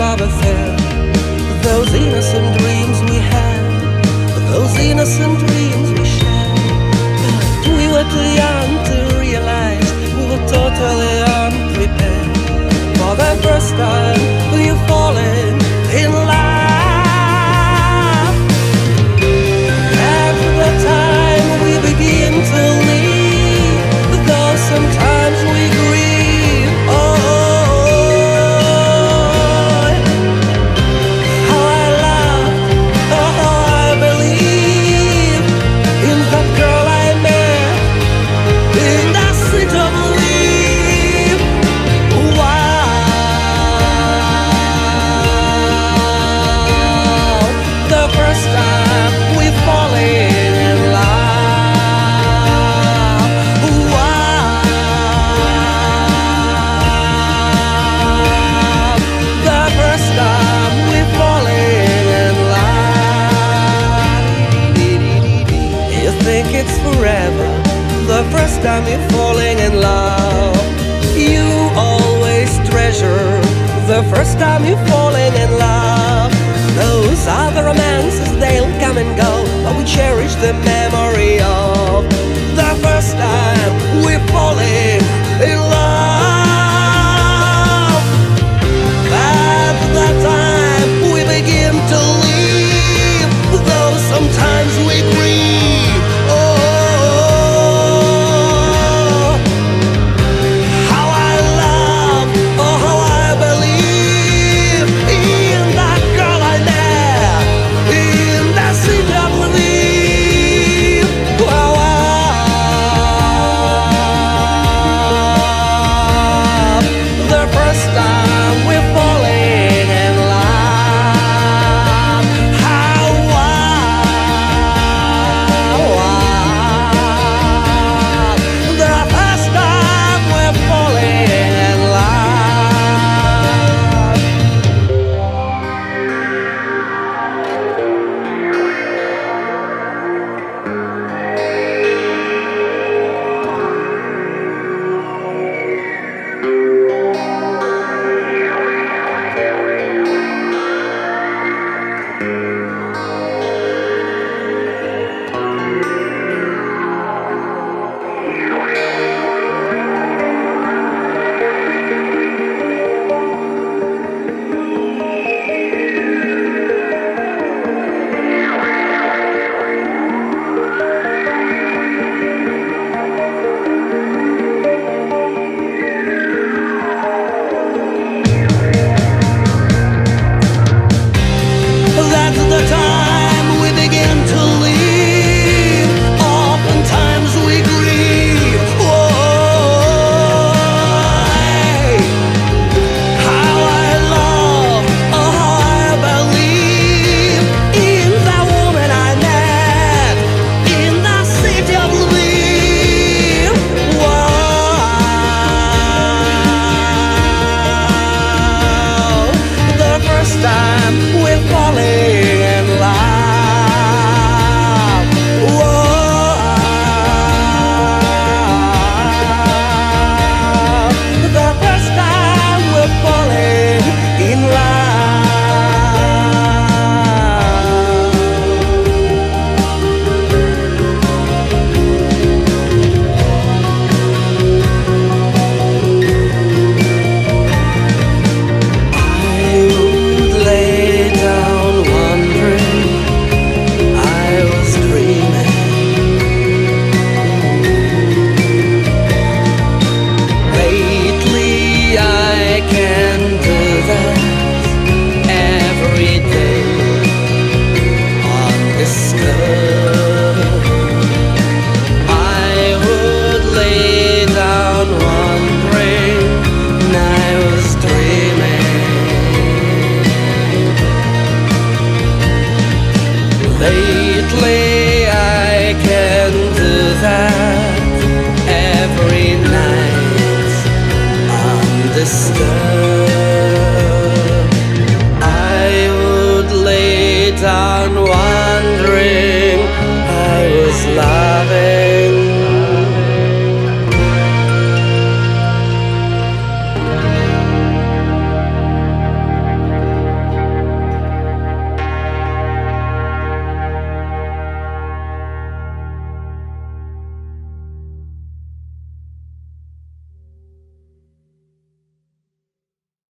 love affair. Those innocent dreams we had, those innocent dreams we shared. We were too young to realize we were totally unprepared. For the first time, we've fallen in love. After the time we begin to leave, though sometimes we grieve. Oh, how I loved, oh, how I believe in that girl I met in the city of leaves. Wow, the first time we fall in love. Wow, the first time we fall in love. You think it's forever, the first time you're falling in love. You always treasure the first time you're falling in love. Those other romances, they'll come and go, but we cherish the memory of the first time we fall in love. At the time we begin to leave, though sometimes we grieve. Oh, how I love, oh, how I believe in that girl I met in that city of leaves. Wow, the first time we're falling in love. How wow, the first time we're falling in love. That's the time we begin to leave. Oftentimes we grieve. Oh, how I love, oh, how I believe in the woman I met in the city of leaves. Wow, the first time we're falling. Lately I can do that every night undisturbed.